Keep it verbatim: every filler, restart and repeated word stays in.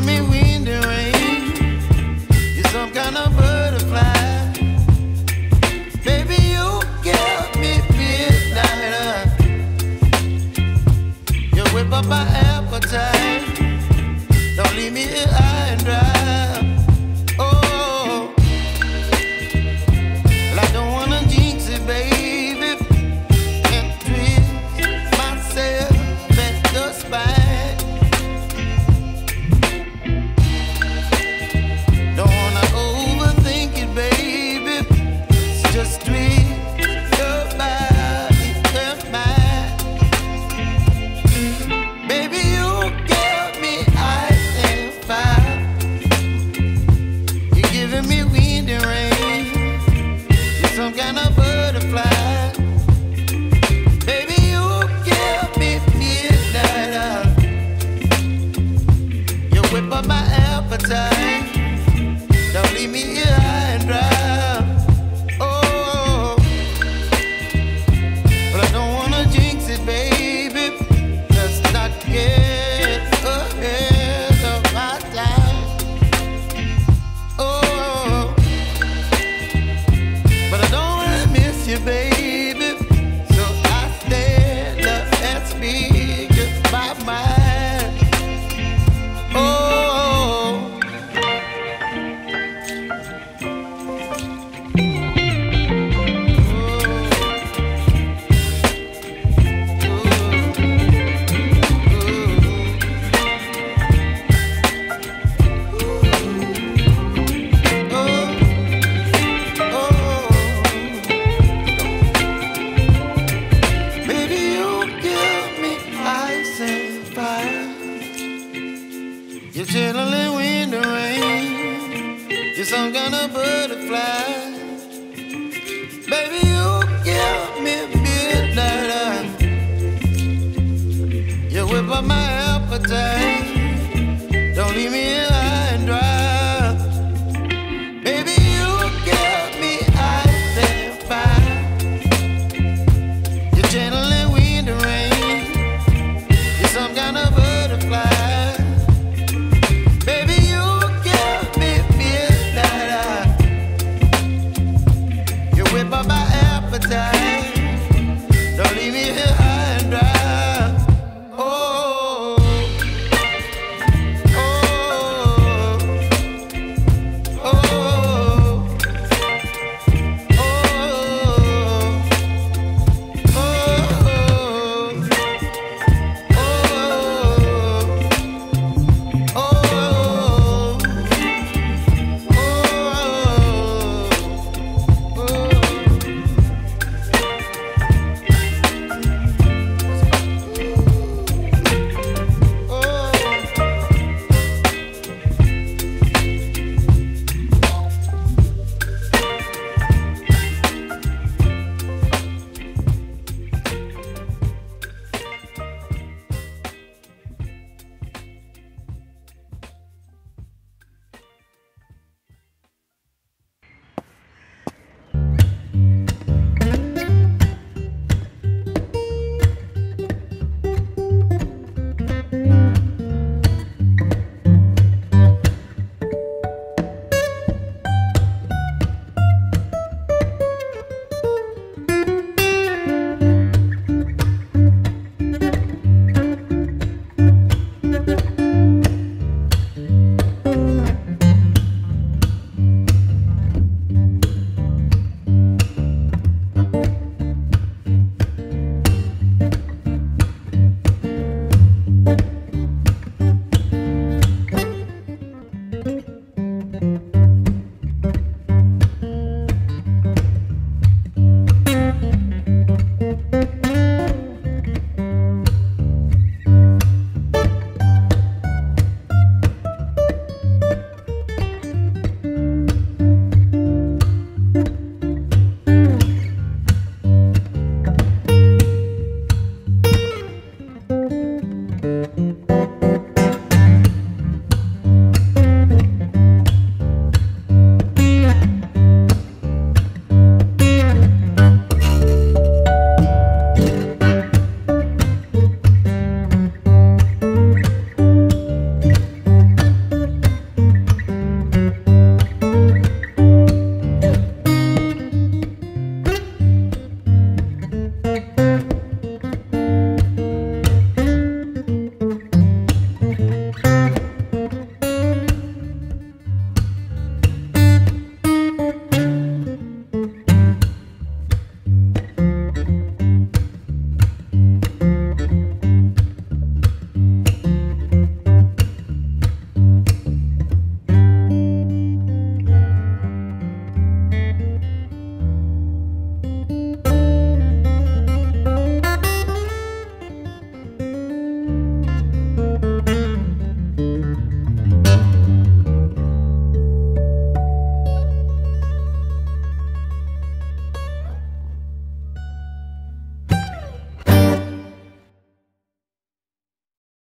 give me wind and rain. You're some kind of butterfly. Baby, you give me midnight. You whip up my appetite. Don't leave me here high and dry. Don't leave me here high and dry. Oh, but I don't wanna jinx it, baby. Let's not get ahead of my time. Oh, but I don't wanna miss you, baby. So I stand up and speak just my mind. You're chilling when the rain. You're some kind of butterfly. Baby, you give me midnight. You whip up my appetite. Don't leave me